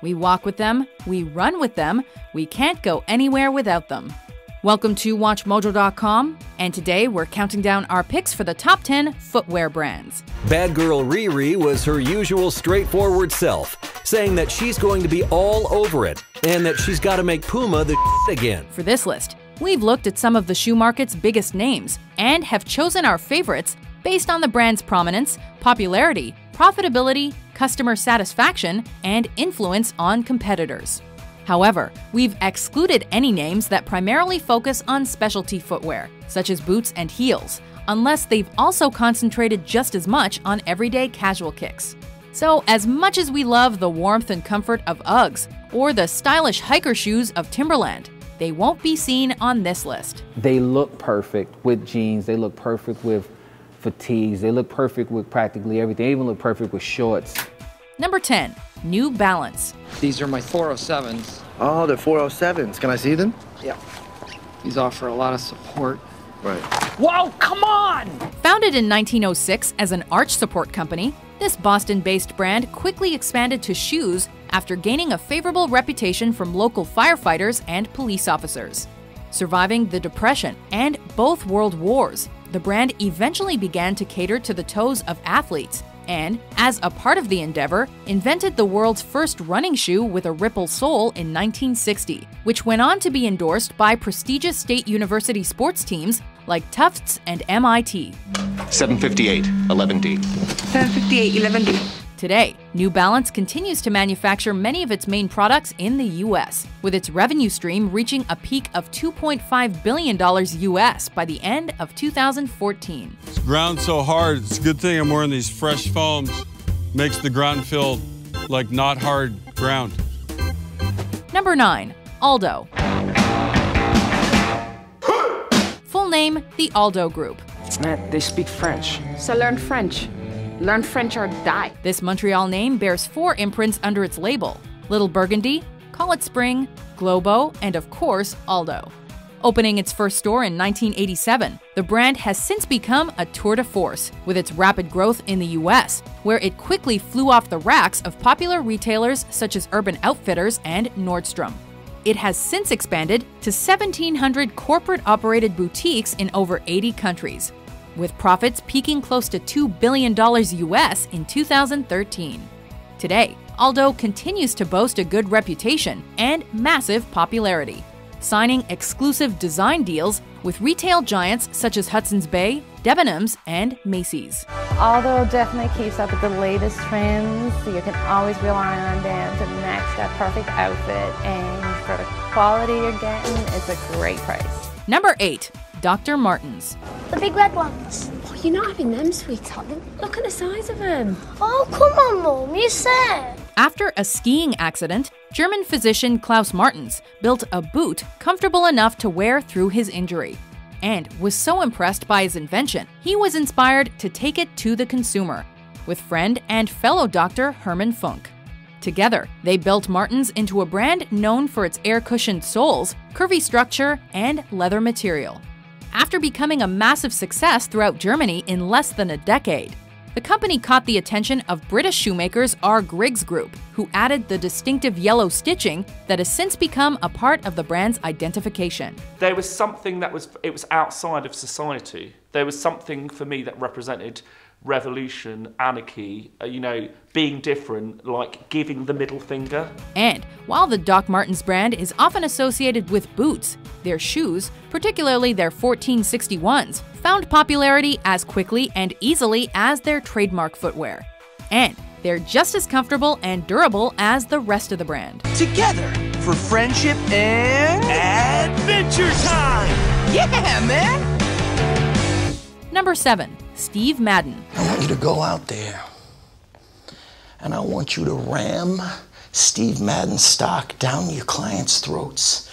We walk with them, we run with them, we can't go anywhere without them. Welcome to WatchMojo.com, and today we're counting down our picks for the top 10 footwear brands. Bad girl Riri was her usual straightforward self, saying that she's going to be all over it, and that she's got to make Puma the shit again. For this list, we've looked at some of the shoe market's biggest names, and have chosen our favorites based on the brand's prominence, popularity, profitability, customer satisfaction, and influence on competitors. However, we've excluded any names that primarily focus on specialty footwear, such as boots and heels, unless they've also concentrated just as much on everyday casual kicks. So, as much as we love the warmth and comfort of Uggs or the stylish hiker shoes of Timberland, they won't be seen on this list. They look perfect with jeans, they look perfect with fatigues, they look perfect with practically everything, they even look perfect with shorts. Number 10, New Balance. These are my 407s. Oh, they're 407s. Can I see them? Yeah. These offer a lot of support. Right. Whoa, come on! Founded in 1906 as an arch support company, this Boston-based brand quickly expanded to shoes after gaining a favorable reputation from local firefighters and police officers. Surviving the Depression and both World Wars, the brand eventually began to cater to the toes of athletes and, as a part of the endeavor, invented the world's first running shoe with a ripple sole in 1960, which went on to be endorsed by prestigious state university sports teams like Tufts and MIT. 758, 11D. 758, 11D. Today, New Balance continues to manufacture many of its main products in the U.S., with its revenue stream reaching a peak of $2.5 billion U.S. by the end of 2014. It's ground so hard, it's a good thing I'm wearing these fresh foams. Makes the ground feel like not hard ground. Number 9. Aldo. Full name, The Aldo Group. Matt, they speak French. So learn French. Learn French or die. This Montreal name bears four imprints under its label: Little Burgundy, Call It Spring, Globo, and of course, Aldo. Opening its first store in 1987, the brand has since become a tour de force with its rapid growth in the US, where it quickly flew off the racks of popular retailers such as Urban Outfitters and Nordstrom. It has since expanded to 1,700 corporate-operated boutiques in over 80 countries, with profits peaking close to $2 billion US in 2013. Today, Aldo continues to boast a good reputation and massive popularity, signing exclusive design deals with retail giants such as Hudson's Bay, Debenham's, and Macy's. Aldo definitely keeps up with the latest trends, so you can always rely on them to match that perfect outfit, and for the quality you're getting, it's a great price. Number 8. Dr. Martens. The big red ones. Oh, you're not having them, sweetheart. Look at the size of them. Oh, come on, Mum, you said. After a skiing accident, German physician Klaus Martens built a boot comfortable enough to wear through his injury, and was so impressed by his invention, he was inspired to take it to the consumer with friend and fellow doctor Hermann Funk. Together, they built Martens into a brand known for its air-cushioned soles, curvy structure, and leather material. After becoming a massive success throughout Germany in less than a decade, the company caught the attention of British shoemakers R. Griggs Group, who added the distinctive yellow stitching that has since become a part of the brand's identification. There was something that was, it was outside of society. There was something for me that represented revolution, anarchy, you know, being different, like giving the middle finger. And while the Doc Martens brand is often associated with boots, their shoes, particularly their 1461s, found popularity as quickly and easily as their trademark footwear. And they're just as comfortable and durable as the rest of the brand. Together for friendship and adventure time! Yeah, man! Number 7. Steve Madden. I want you to go out there and I want you to ram Steve Madden stock down your clients' throats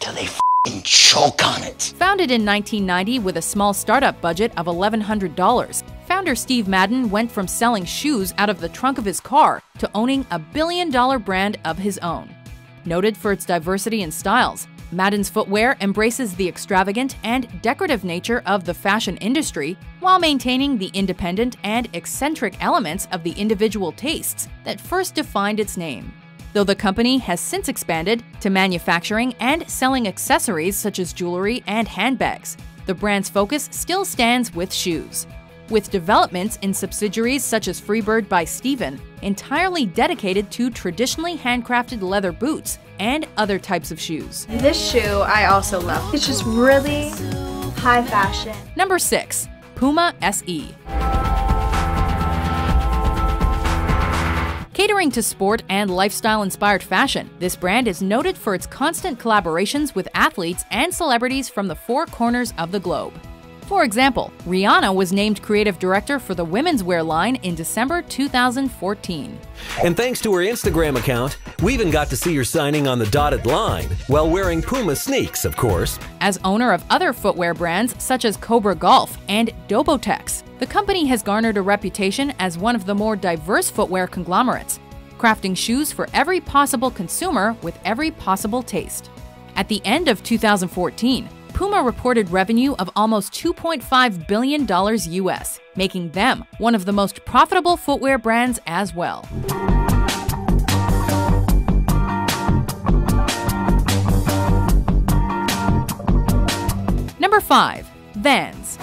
till they f***ing choke on it. Founded in 1990 with a small startup budget of $1,100, founder Steve Madden went from selling shoes out of the trunk of his car to owning a billion-dollar brand of his own. Noted for its diversity in styles, Madden's footwear embraces the extravagant and decorative nature of the fashion industry while maintaining the independent and eccentric elements of the individual tastes that first defined its name. though the company has since expanded to manufacturing and selling accessories such as jewelry and handbags. The brand's focus still stands with shoes, with developments in subsidiaries such as Freebird by Steven, entirely dedicated to traditionally handcrafted leather boots and other types of shoes. This shoe I also love. It's just really high fashion. Number 6. Puma SE. Catering to sport and lifestyle-inspired fashion, this brand is noted for its constant collaborations with athletes and celebrities from the four corners of the globe. For example, Rihanna was named creative director for the women's wear line in December 2014. And thanks to her Instagram account, we even got to see her signing on the dotted line while wearing Puma sneaks, of course. As owner of other footwear brands such as Cobra Golf and Dobotex, the company has garnered a reputation as one of the more diverse footwear conglomerates, crafting shoes for every possible consumer with every possible taste. At the end of 2014, Puma reported revenue of almost $2.5 billion US, making them one of the most profitable footwear brands as well. Number 5. Vans.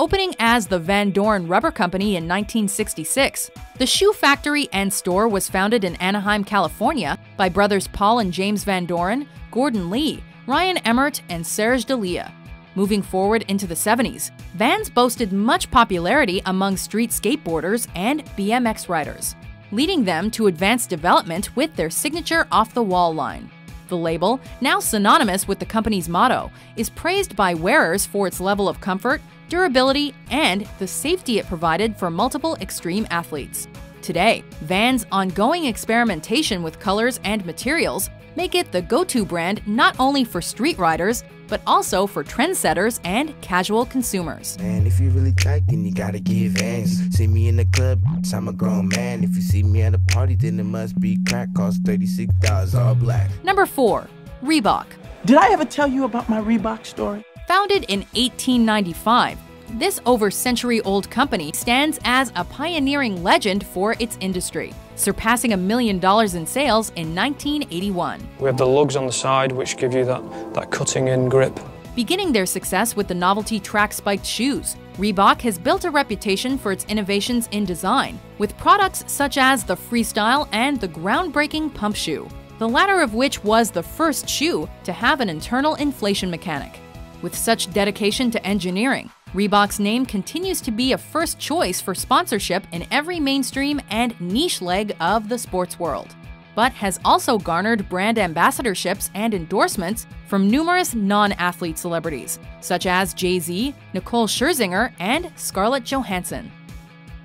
Opening as the Van Doren Rubber Company in 1966, the shoe factory and store was founded in Anaheim, California by brothers Paul and James Van Doren, Gordon Lee, Ryan Emmert, and Serge D'Elia. Moving forward into the 70s, Vans boasted much popularity among street skateboarders and BMX riders, leading them to advanced development with their signature off-the-wall line. The label, now synonymous with the company's motto, is praised by wearers for its level of comfort, durability, and the safety it provided for multiple extreme athletes. Today, Vans' ongoing experimentation with colors and materials make it the go-to brand not only for street riders, but also for trendsetters and casual consumers. Man, if you really like, then you gotta give Vans. See me in the club, I'm a grown man. If you see me at a party, then it must be crack, cost $36 all black. Number 4. Reebok. Did I ever tell you about my Reebok story? Founded in 1895, this over-century-old company stands as a pioneering legend for its industry, surpassing $1 million in sales in 1981. We have the lugs on the side, which give you that cutting-in grip. Beginning their success with the novelty track-spiked shoes, Reebok has built a reputation for its innovations in design, with products such as the Freestyle and the groundbreaking Pump shoe, the latter of which was the first shoe to have an internal inflation mechanic. With such dedication to engineering, Reebok's name continues to be a first choice for sponsorship in every mainstream and niche leg of the sports world, but has also garnered brand ambassadorships and endorsements from numerous non-athlete celebrities, such as Jay-Z, Nicole Scherzinger, and Scarlett Johansson.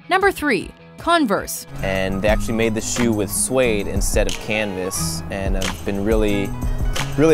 Number 3. Converse. And they actually made the shoe with suede instead of canvas, and I've been really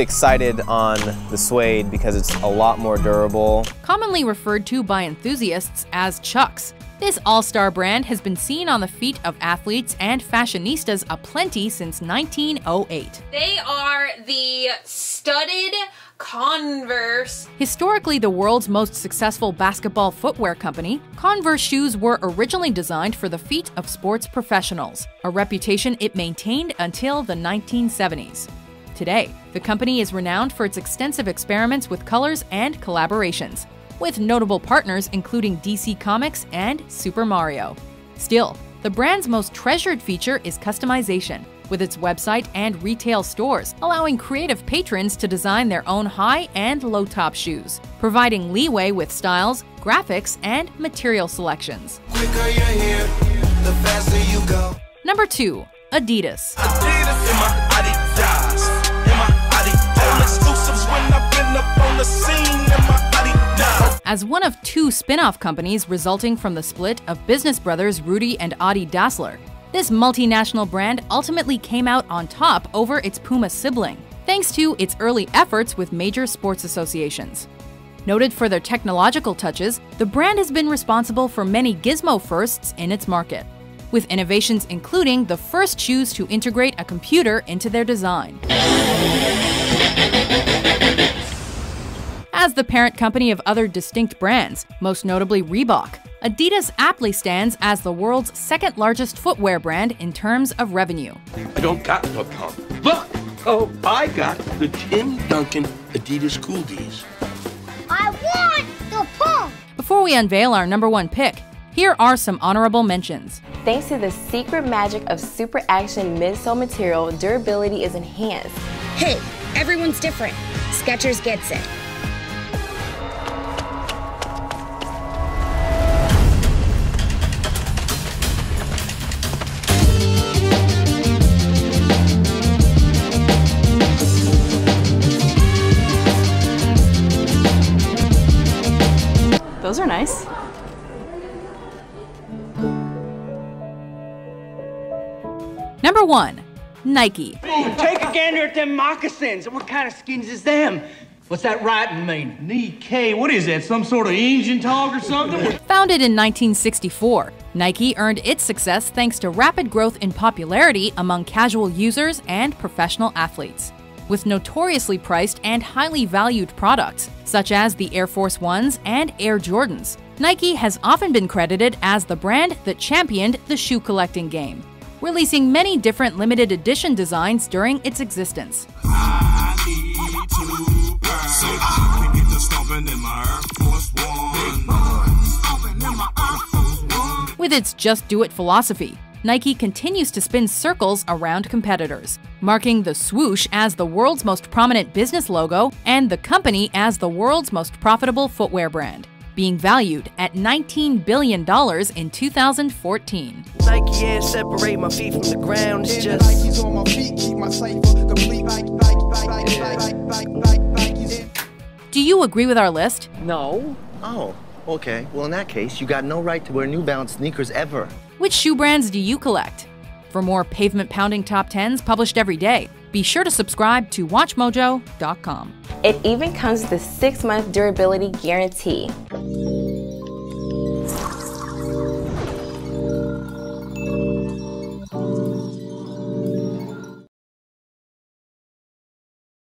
excited on the suede because it's a lot more durable. Commonly referred to by enthusiasts as Chucks, this all-star brand has been seen on the feet of athletes and fashionistas aplenty since 1908. They are the studded Converse. Historically the world's most successful basketball footwear company, Converse shoes were originally designed for the feet of sports professionals, a reputation it maintained until the 1970s. Today, the company is renowned for its extensive experiments with colors and collaborations, with notable partners including DC Comics and Super Mario. Still, the brand's most treasured feature is customization, with its website and retail stores allowing creative patrons to design their own high and low-top shoes, providing leeway with styles, graphics, and material selections. Quicker you're here, the faster you go. Number 2. Adidas. Adidas in my Adidas. As one of two spin-off companies resulting from the split of business brothers Rudy and Adi Dassler, this multinational brand ultimately came out on top over its Puma sibling, thanks to its early efforts with major sports associations. Noted for their technological touches, the brand has been responsible for many gizmo firsts in its market, with innovations including the first shoes to integrate a computer into their design. As the parent company of other distinct brands, most notably Reebok, Adidas aptly stands as the world's second largest footwear brand in terms of revenue. I don't got .com. Look! Oh, I got the Tim Duncan Adidas Cool D's. I want the pump! Before we unveil our #1 pick, here are some honorable mentions. Thanks to the secret magic of Super Action midsole material, durability is enhanced. Hey, everyone's different. Skechers gets it. Those are nice. #1, Nike. Take a gander at them moccasins. What kind of skins is them? What's that writing mean? Nikkei, what is that? Some sort of Asian talk or something? Founded in 1964, Nike earned its success thanks to rapid growth in popularity among casual users and professional athletes. With notoriously priced and highly valued products, such as the Air Force Ones and Air Jordans, Nike has often been credited as the brand that championed the shoe collecting game, releasing many different limited edition designs during its existence. With its just-do-it philosophy, Nike continues to spin circles around competitors, marking the swoosh as the world's most prominent business logo and the company as the world's most profitable footwear brand, being valued at $19 billion in 2014. Nike and separate my feet from the ground. It's just Nike's on my feet, keep my cycle complete. Do you agree with our list? No. Oh, okay. Well, in that case, you got no right to wear New Balance sneakers ever. Which shoe brands do you collect? For more pavement-pounding top 10s published every day, be sure to subscribe to WatchMojo.com. It even comes with a 6-month durability guarantee.